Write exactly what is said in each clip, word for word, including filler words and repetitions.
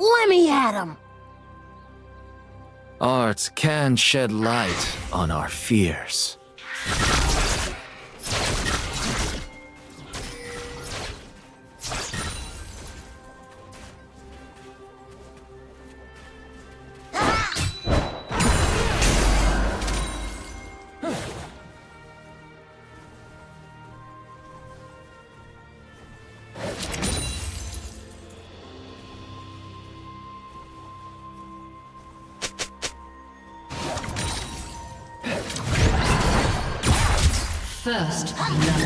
Let me at him! Art can shed light on our fears. First, love. Yeah.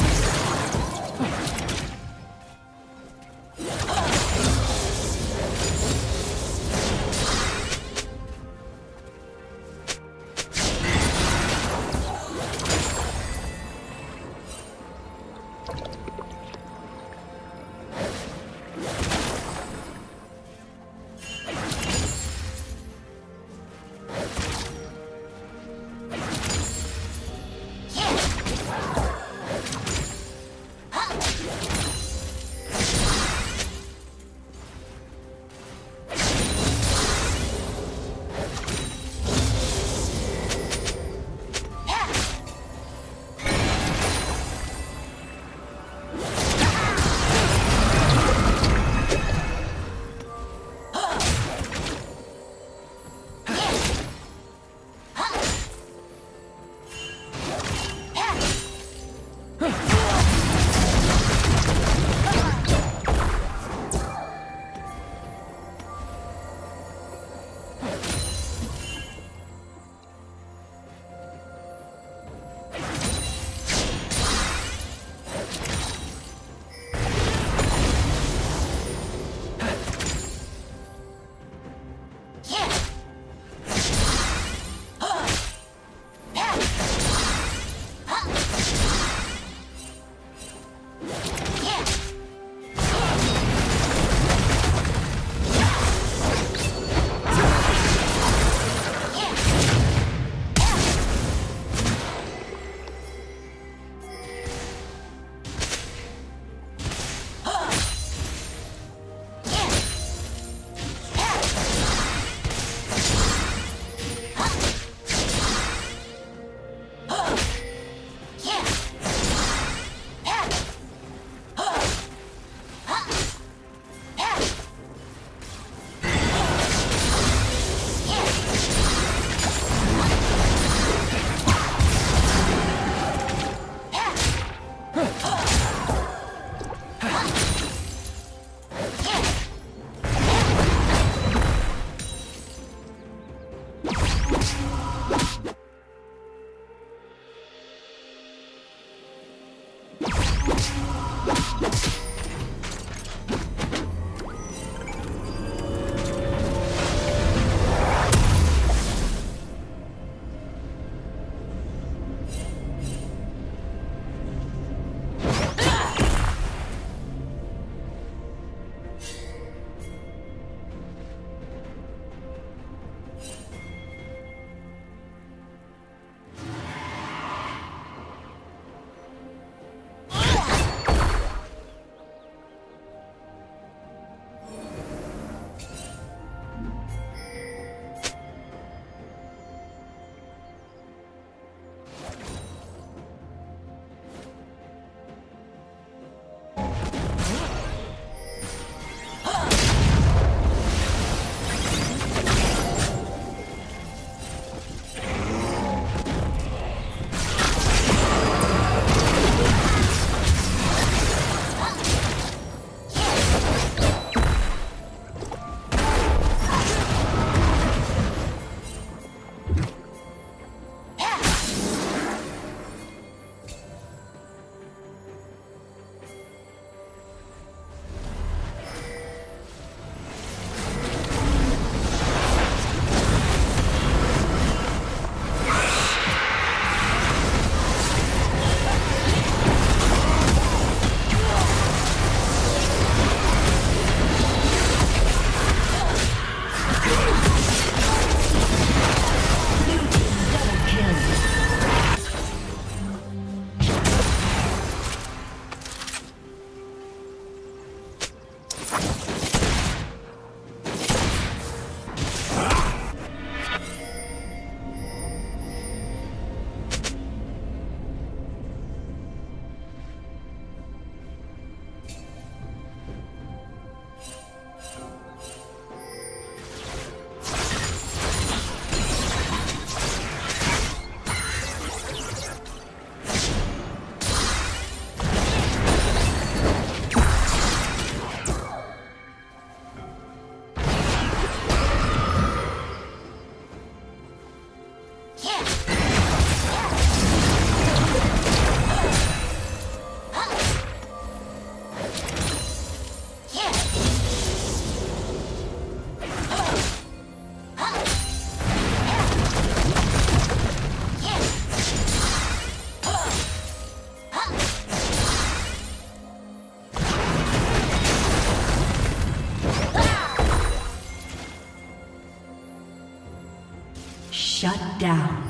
Shut down.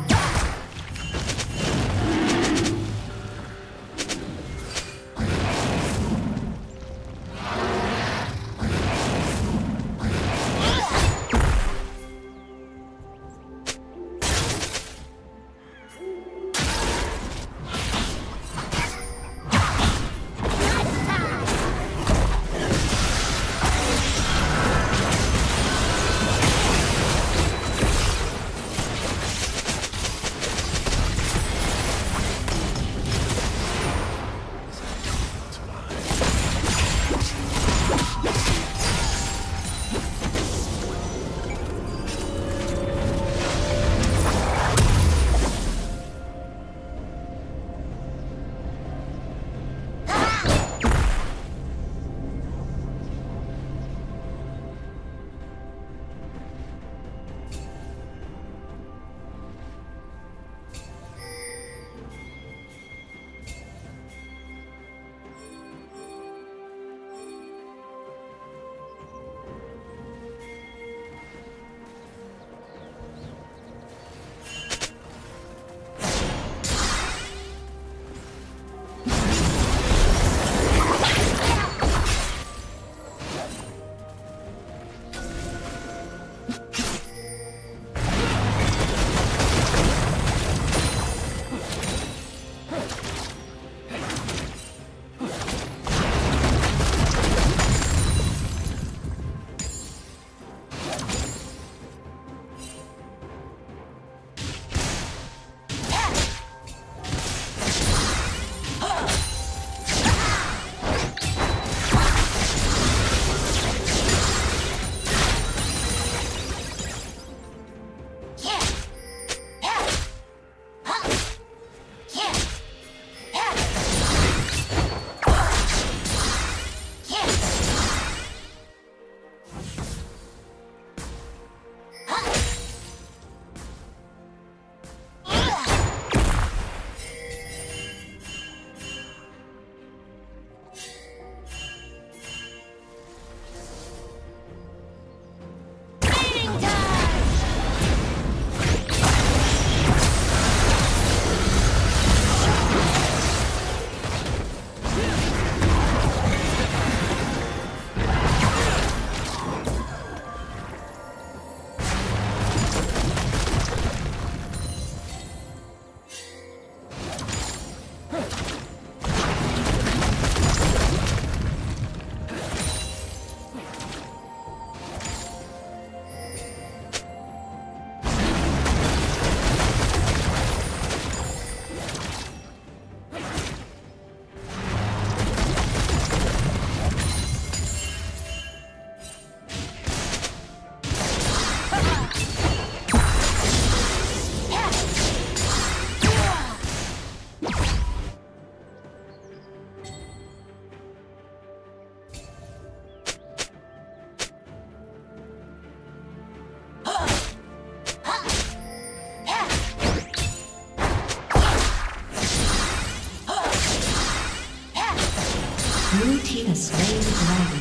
Blue team has slain the dragon.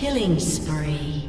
Killing spree.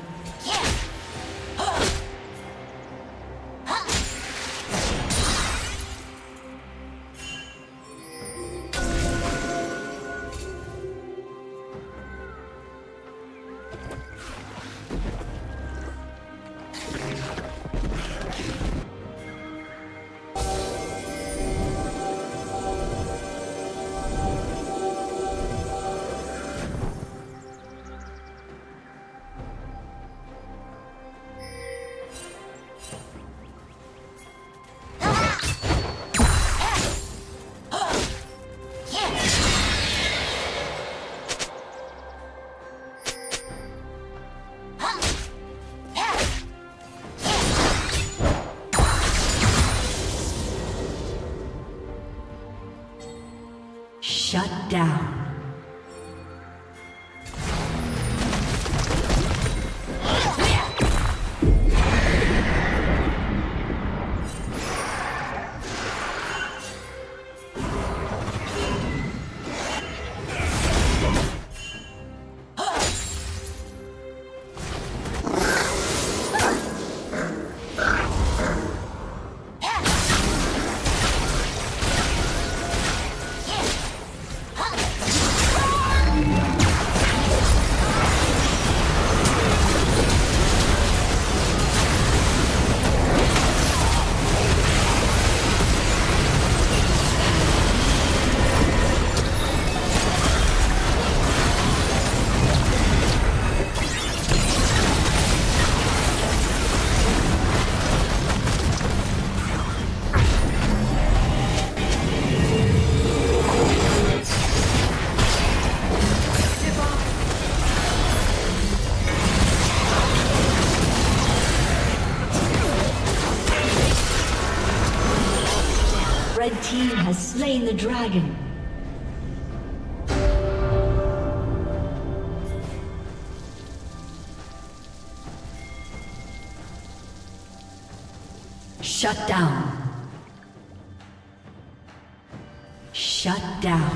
Shut down. Red team has slain the dragon. Shut down. Shut down.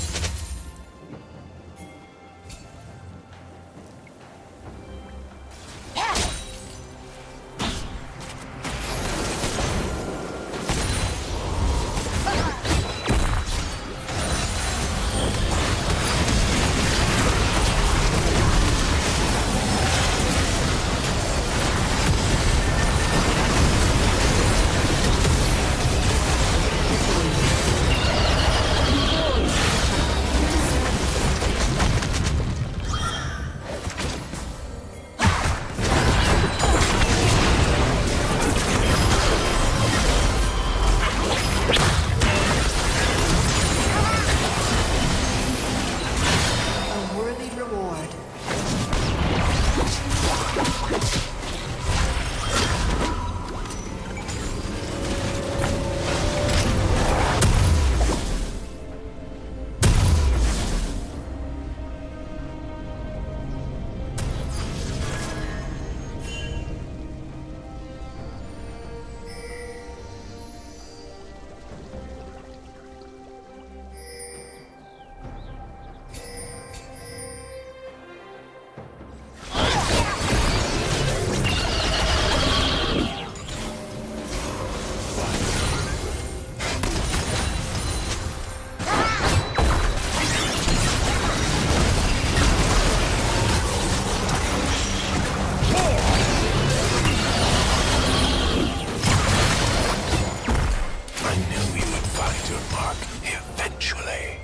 Yeah. to embark eventually.